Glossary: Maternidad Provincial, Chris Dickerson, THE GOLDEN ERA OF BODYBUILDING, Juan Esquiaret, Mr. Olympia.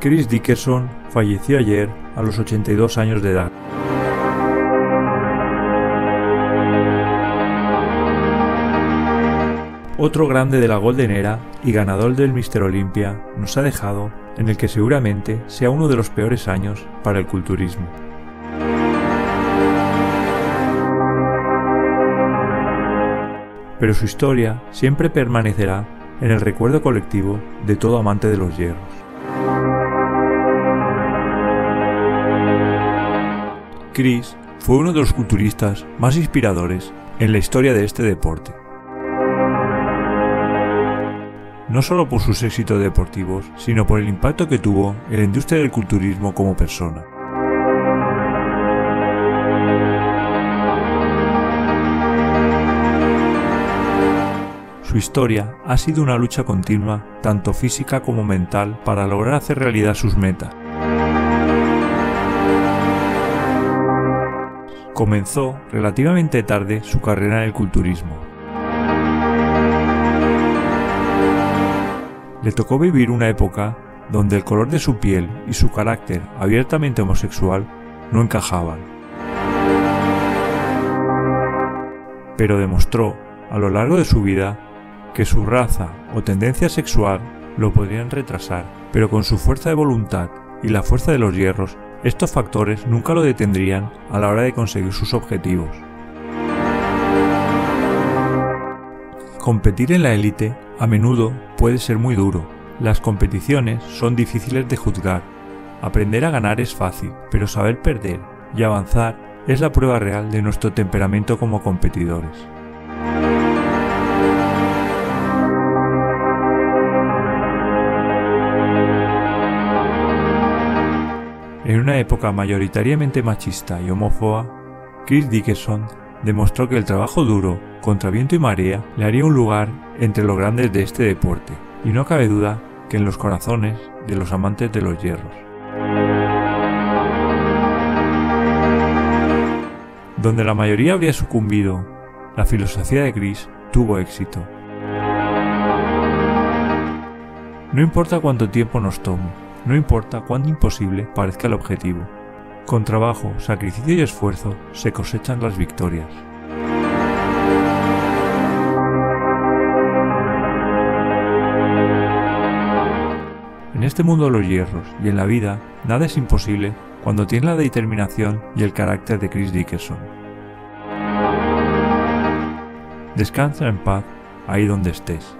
Chris Dickerson falleció ayer a los 82 años de edad. Otro grande de la Golden Era y ganador del Mr. Olympia nos ha dejado en el que seguramente sea uno de los peores años para el culturismo. Pero su historia siempre permanecerá en el recuerdo colectivo de todo amante de los hierros. Chris fue uno de los culturistas más inspiradores en la historia de este deporte. No solo por sus éxitos deportivos, sino por el impacto que tuvo en la industria del culturismo como persona. Su historia ha sido una lucha continua, tanto física como mental, para lograr hacer realidad sus metas. Comenzó relativamente tarde su carrera en el culturismo. Le tocó vivir una época donde el color de su piel y su carácter abiertamente homosexual no encajaban. Pero demostró a lo largo de su vida que su raza o tendencia sexual lo podrían retrasar, pero con su fuerza de voluntad y la fuerza de los hierros, estos factores nunca lo detendrían a la hora de conseguir sus objetivos. Competir en la élite a menudo puede ser muy duro. Las competiciones son difíciles de juzgar. Aprender a ganar es fácil, pero saber perder y avanzar es la prueba real de nuestro temperamento como competidores. En una época mayoritariamente machista y homófoba, Chris Dickerson demostró que el trabajo duro, contra viento y marea, le haría un lugar entre los grandes de este deporte, y no cabe duda que en los corazones de los amantes de los hierros. Donde la mayoría habría sucumbido, la filosofía de Chris tuvo éxito. No importa cuánto tiempo nos tome, no importa cuán imposible parezca el objetivo. Con trabajo, sacrificio y esfuerzo se cosechan las victorias. En este mundo de los hierros y en la vida, nada es imposible cuando tienes la determinación y el carácter de Chris Dickerson. Descansa en paz ahí donde estés.